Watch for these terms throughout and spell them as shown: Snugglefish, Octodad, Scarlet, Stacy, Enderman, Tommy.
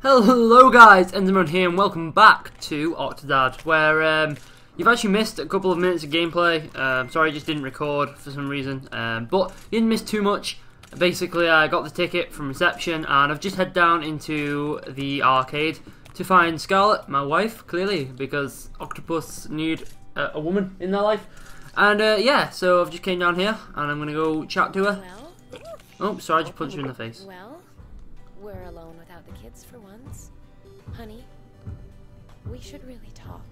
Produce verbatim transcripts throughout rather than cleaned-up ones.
Hello guys, Enderman here and welcome back to Octodad, where um, you've actually missed a couple of minutes of gameplay. Um, sorry, I just didn't record for some reason, um, but you didn't miss too much. Basically, I got the ticket from reception and I've just head down into the arcade to find Scarlet, my wife, clearly, because octopus need uh, a woman in their life. And uh, yeah, so I've just came down here and I'm going to go chat to her. Well, oh, sorry, I just punched her in the face. Well, we're alone without the kids for once. Honey, we should really talk.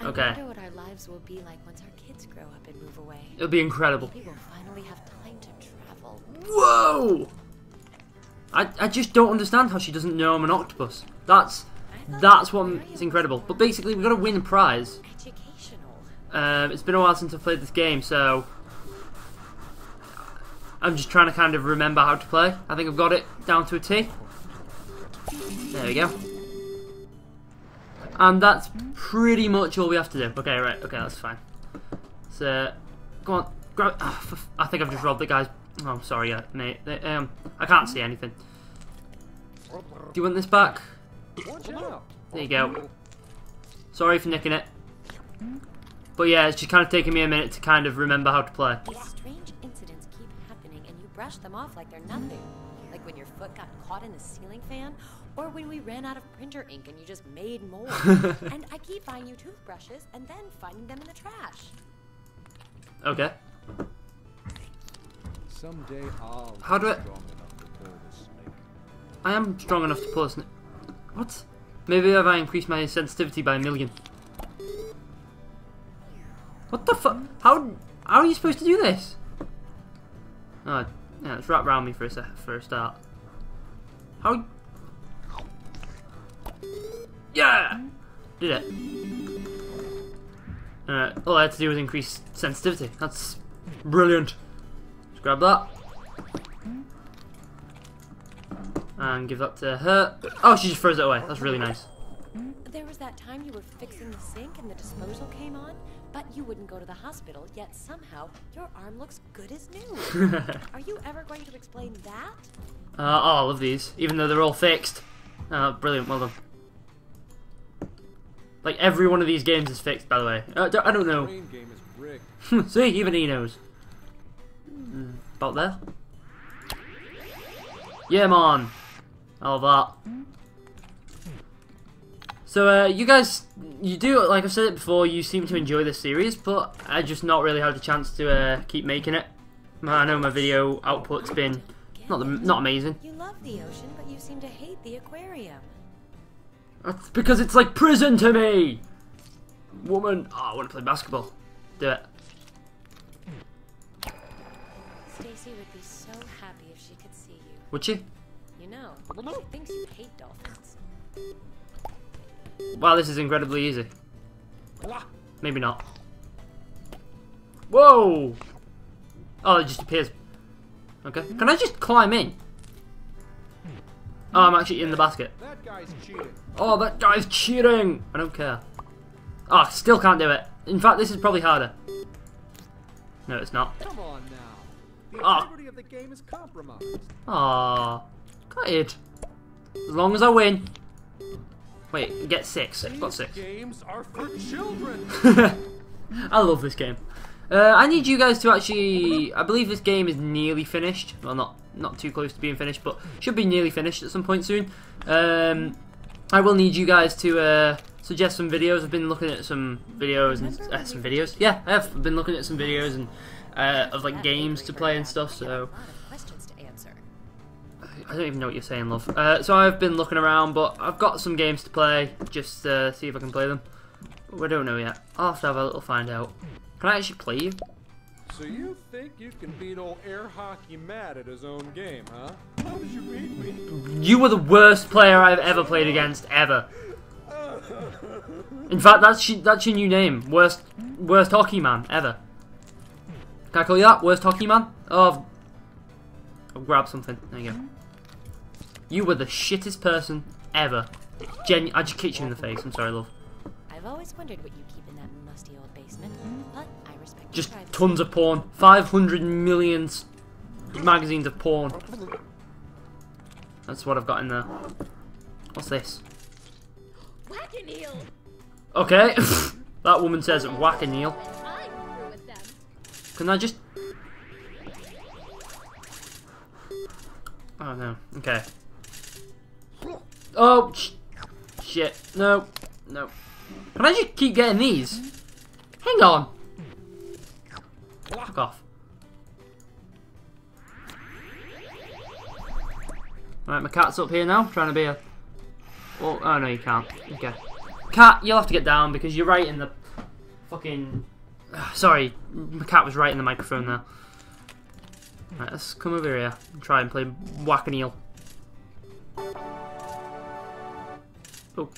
I okay. wonder what our lives will be like once our kids grow up and move away. It'll be incredible. Maybe we'll finally have time to travel. Whoa! I, I just don't understand how she doesn't know I'm an octopus. That's that's what is incredible. But basically, we've got to win a prize. Educational. Um, it's been a while since I've played this game, so I'm just trying to kind of remember how to play. I think I've got it down to a T. There we go. And that's pretty much all we have to do. Okay, right. Okay, that's fine. So, go on. Grab it. Oh, I think I've just robbed the guys. Oh, sorry, yeah, mate. They, um, I can't see anything. Do you want this back? There you go. Sorry for nicking it. But yeah, it's just kind of taking me a minute to kind of remember how to play. These strange incidents keep happening and you brush them off like they're nothing. Like when your foot got caught in the ceiling fan, or when we ran out of printer ink and you just made more. And I keep buying you toothbrushes and then finding them in the trash. Okay. Someday I'll How do I... I am strong enough to pull a snake. What? Maybe if I increase my sensitivity by a million. What the fuck? How... How are you supposed to do this? Oh, yeah, let's wrap around me for a sec, for a start. How? Yeah, did it. All right, all I had to do was increase sensitivity. That's brilliant. Just grab that and give that to her. Oh, she just throws it away. That's really nice. There was that time you were fixing the sink and the disposal came on, but you wouldn't go to the hospital, yet somehow your arm looks good as new. Are you ever going to explain that? Uh, oh, I love these, even though they're all fixed. Uh, brilliant, well done. Like, every one of these games is fixed, by the way. Uh, I don't know. See, even he knows. Mm, about there. Yeah, man. I love that. So, uh, you guys, you do, like I've said it before, you seem to enjoy this series, but I just not really had the chance to uh, keep making it. I know my video output's been not the, not amazing. You love the ocean, but you seem to hate the aquarium. That's because it's like prison to me! Woman, oh, I want to play basketball. Do it. Stacy would be so happy if she could see you. Would she? You know, she thinks you hate dolphins. Wow, this is incredibly easy. Maybe not. Whoa! Oh, it just appears. Okay. Can I just climb in? Oh, I'm actually in the basket. That guy's cheating. Oh, that guy's cheating! I don't care. Oh, I still can't do it. In fact, this is probably harder. No, it's not. Come on now. The integrity of the game is compromised. Aww. Got it. As long as I win. Wait, get six. I've got six. Games are for children. I love this game. Uh, I need you guys to actually. I believe this game is nearly finished. Well, not not too close to being finished, but should be nearly finished at some point soon. Um, I will need you guys to uh, suggest some videos. I've been looking at some videos and uh, some videos. Yeah, I have I've been looking at some videos and uh, of like games to play and stuff. So. I don't even know what you're saying, love. Uh, so I've been looking around, but I've got some games to play. Just uh, see if I can play them. We don't know yet. I'll have to have a little find out. Can I actually play you? So you think you can beat old air hockey mad at his own game, huh? How did you beat me? You were the worst player I've ever played against, ever. In fact, that's your, that's your new name. Worst, worst hockey man ever. Can I call you that? Worst hockey man? Oh, I've, I've grabbed something. There you go. You were the shittest person ever. Genu I just kicked you in the face. I'm sorry, love. I've always wondered what you keep in that musty old basement, but I respect. Just tons of porn. five hundred million magazines of porn. That's what I've got in there. What's this? Whack and heel. Okay. That woman says whack and heel. Can I just... Oh no. Okay. Oh sh shit. No. No. Can I just keep getting these? Hang on. Fuck off. Right, my cat's up here now, trying to be a... Oh, oh no, you can't. Okay. Cat, you'll have to get down because you're right in the fucking... Sorry, my cat was right in the microphone there. Right, let's come over here and try and play whack and heel. Oh.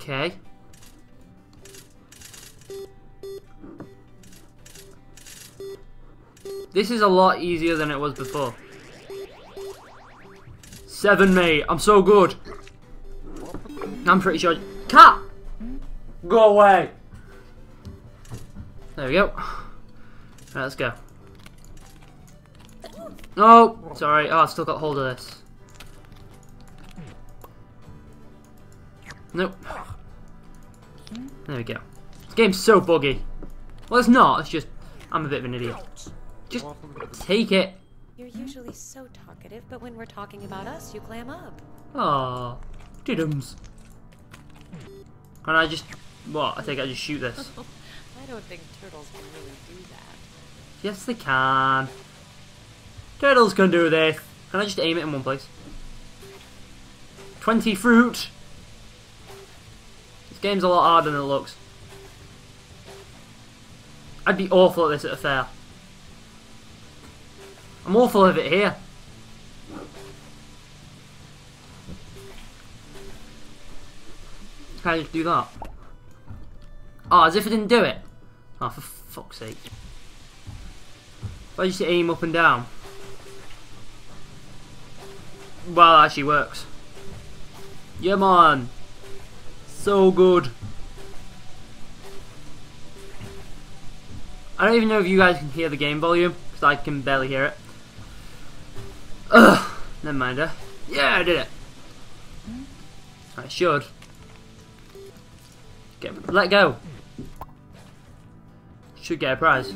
Okay. This is a lot easier than it was before. Seven, mate. I'm so good. I'm pretty sure... Cat! Go away! There we go. Right, let's go. No! Oh, sorry. Oh, I've still got hold of this. Nope. There we go. This game's so buggy. Well, it's not. It's just... I'm a bit of an idiot. Just take it. You're usually so talkative, but when we're talking about us, you clam up. Aww. Diddums. Can I just... What? I think I just shoot this. I don't think turtles can really do that. Yes, they can. Turtles can do this. Can I just aim it in one place? twenty fruit. This game's a lot harder than it looks. I'd be awful at this at a fair. I'm awful at it here. Can I just do that? Oh, as if I didn't do it. Oh, for fuck's sake. If I just aim up and down. Well, that actually works. Yeah, man. So good. I don't even know if you guys can hear the game volume, because I can barely hear it. Ugh, never mind, eh? Yeah, I did it. I should. Get, let go. Should get a prize.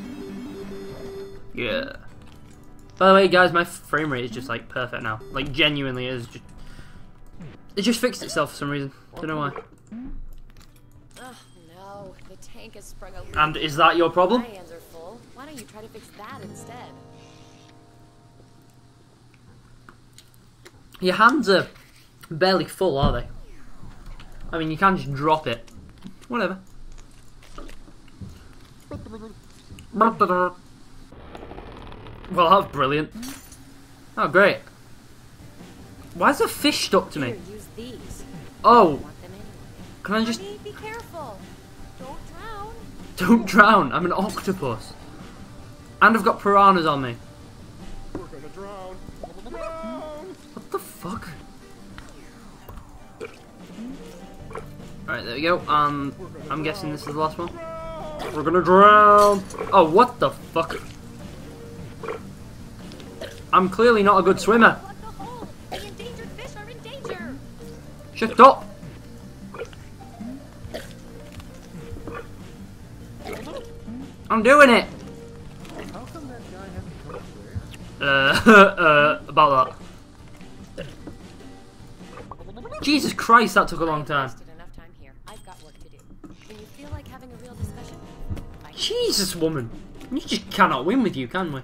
Yeah. By the way, guys, my frame rate is just like perfect now. Like, genuinely, it is just. It just fixed itself for some reason. Don't know why. Oh no, the tank has sprung a leak. And is that your problem? My hands are full. Why don't you try to fix that instead? Your hands are barely full, are they? I mean, you can just drop it. Whatever. Well, that was brilliant. Oh, great. Why is a fish stuck to me? Oh. Can I just... Be careful. Don't drown. Don't drown. I'm an octopus. And I've got piranhas on me. We're gonna drown. Drown. What the fuck? Alright, there we go. Um, I'm guessing this is the last one. We're gonna drown. Oh, what the fuck? I'm clearly not a good swimmer. The endangered fish are in danger. Shut up. I'm doing it. How come that guy has to go there? Uh, uh, about that. Jesus Christ, that took a long time. Jesus, woman! You just cannot win with you, can we?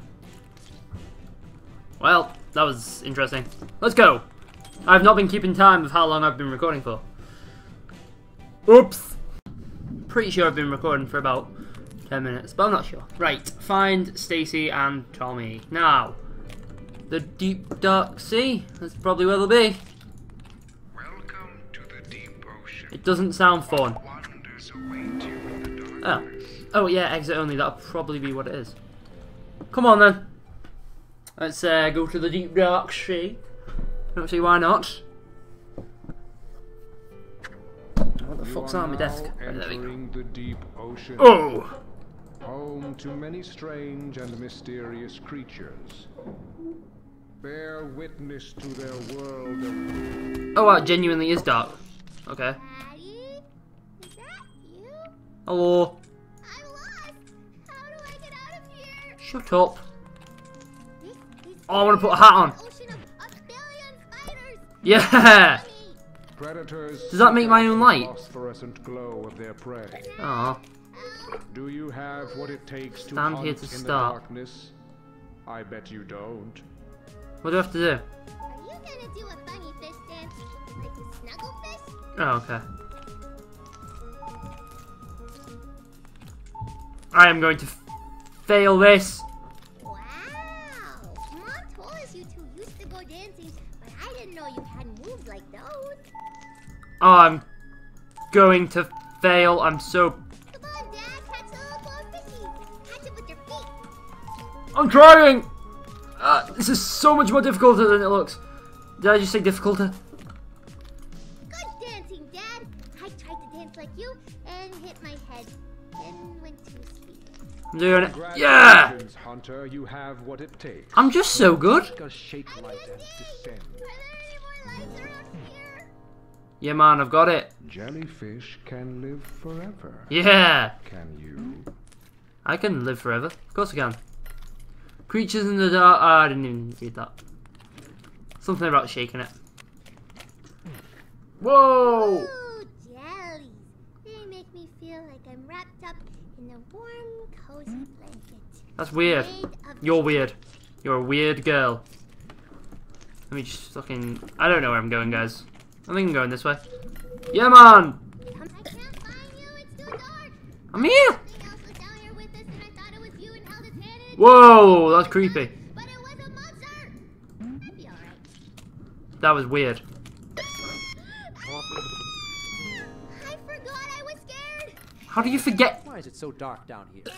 Well, that was interesting. Let's go! I've not been keeping time of how long I've been recording for. Oops! Pretty sure I've been recording for about ten minutes, but I'm not sure. Right, find Stacy and Tommy. Now, the deep dark sea? That's probably where they'll be. Welcome to the deep ocean. It doesn't sound fun. Oh. Oh yeah, exit only, that'll probably be what it is. Come on then. Let's uh, go to the deep dark sea. Don't see why not. What the fuck's on my desk? Right, there we go. The deep ocean. Oh! Home to many strange and mysterious creatures. Bear witness to their world of... Oh wow, it genuinely is dark. Okay. Daddy? Is that you? Hello. I'm lost. How do I get out of here? Shut up. This, this oh, I want to put a hat on. Ocean of a billion spiders. Yeah. Predators. Does that make my own light? Phosphorescent glow of their prey. Oh. Do you have what it takes to stand here to start? Darkness? I bet you don't. What do I have to do? Are you gonna do a funny fish dance? Like a Snugglefish? Oh, okay. I am going to f fail this. Wow! Mom told us you two used to go dancing, but I didn't know you had moves like those. Oh, I'm going to fail. I'm so. Come on, Dad! Catch a little more fishy. Catch it with your feet. I'm trying. Uh, this is so much more difficult than it looks. Did I just say difficult? Good dancing, Dad. I tried to dance like you and hit my head and went to sleep. I'm doing it. Yeah. Hunter, you have what it takes. I'm just so good. Yeah, man, I've got it. Jellyfish can live forever. Yeah. Can you? I can live forever. Of course I can. Creatures in the dark. Oh, I didn't even read that. Something about shaking it. Whoa! Ooh, jellies. They make me feel like I'm wrapped up in a warm, cozy blanket. That's weird. You're weird. You're a weird girl. Let me just fucking. I don't know where I'm going, guys. I think I'm going this way. Yeah, man! I can't find you. It's too dark. I'm here! Whoa, that's creepy. But it was a monster. That'd be all right. That was weird. I forgot I was scared. How do you forget? Why is it so dark down here? Dad,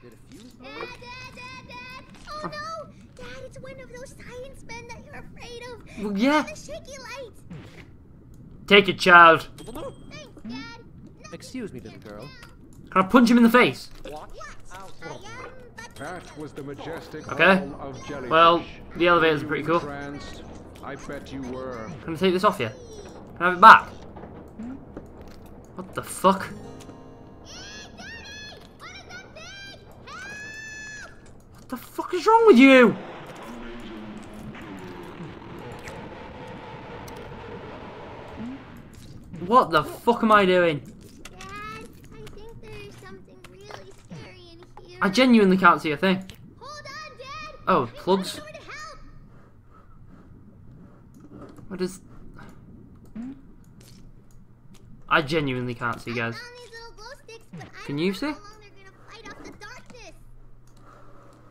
Did a fuse Dad, Dad, Dad, Dad. Oh, oh no, Dad, it's one of those science men that you're afraid of. Well, yeah. The shaky light. Take it, child. Thanks, Dad. Excuse me, little girl. Can I punch him in the face? What? That was the majestic okay. Of well, the elevator's pretty cool. Tranced, I bet you were. Can I take this off you? Can I have it back? What the fuck? What the fuck is wrong with you? What the fuck am I doing? I genuinely can't see a thing. Hold on, Dad. Oh, plugs. What is... I genuinely can't see, guys. Can you see?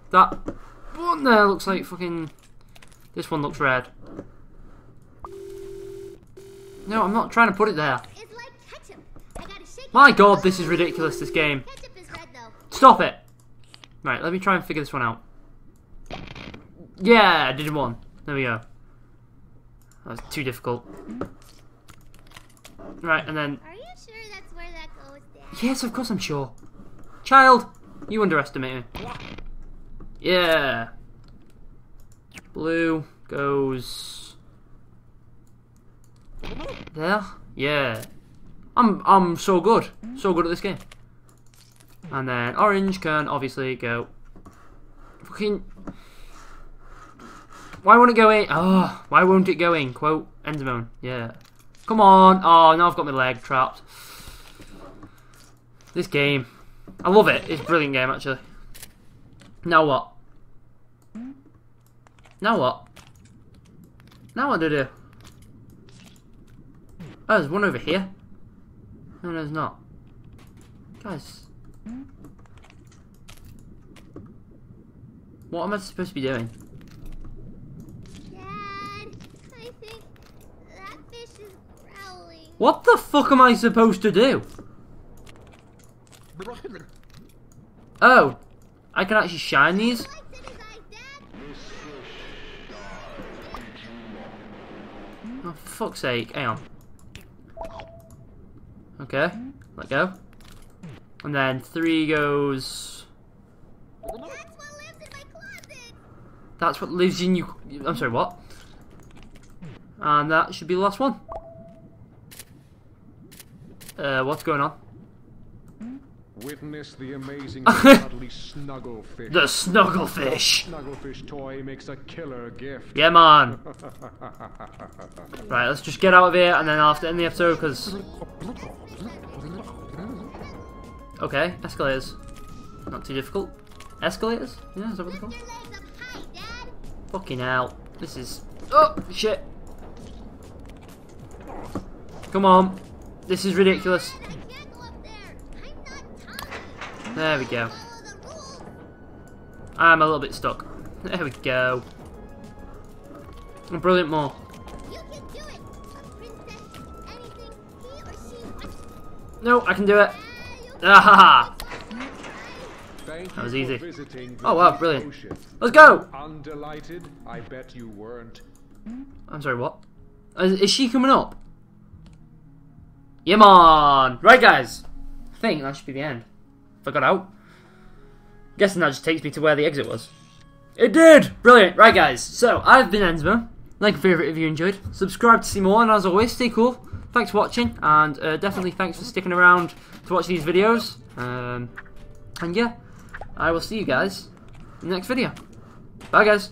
That one there looks like fucking... This one looks red. No, I'm not trying to put it there. My god, this is ridiculous, this game. Stop it. Right, let me try and figure this one out. Yeah, I did one. There we go. That was too difficult. Right, and then... Are you sure that's where that goes, Dad? Yes, of course I'm sure. Child, you underestimate me. Yeah. Blue goes... There? Yeah. I'm, I'm so good. So good at this game. And then orange can obviously go. Fucking. Why won't it go in? Oh, why won't it go in? Quote Enderman. Yeah. Come on. Oh, now I've got my leg trapped. This game. I love it. It's a brilliant game, actually. Now what? Now what? Now what do I do? Oh, there's one over here. No, there's not. Guys. What am I supposed to be doing? Dad, I think that fish is growling. What the fuck am I supposed to do? Oh, I can actually shine these? Oh, for fuck's sake, hang on. Okay, let go. And then three goes... That's what lives in you. I'm sorry, what? And that should be the last one. Uh, what's going on? Witness the amazing godly Snugglefish. The Snugglefish! Snugglefish toy makes a killer gift. Yeah, man. Right, let's just get out of here and then I'll have to end the episode because... Okay, escalators. Not too difficult. Escalators? Yeah, is that what they're called? Fucking hell. This is... Oh, shit. Come on. This is ridiculous. There we go. I'm a little bit stuck. There we go. A brilliant more. No, I can do it. Ah, ha, ha. That was easy. Oh wow, brilliant. Let's go. I bet you weren't. I'm sorry, what? Is, is she coming up? Yeah, man. Right, guys. I think that should be the end. If I got out. I'm guessing that just takes me to where the exit was. It did! Brilliant! Right, guys, so I've been Enderman. Like a favourite if you enjoyed. Subscribe to see more, and as always, stay cool. Thanks for watching, and uh, definitely thanks for sticking around to watch these videos. Um, and yeah, I will see you guys in the next video. Bye, guys.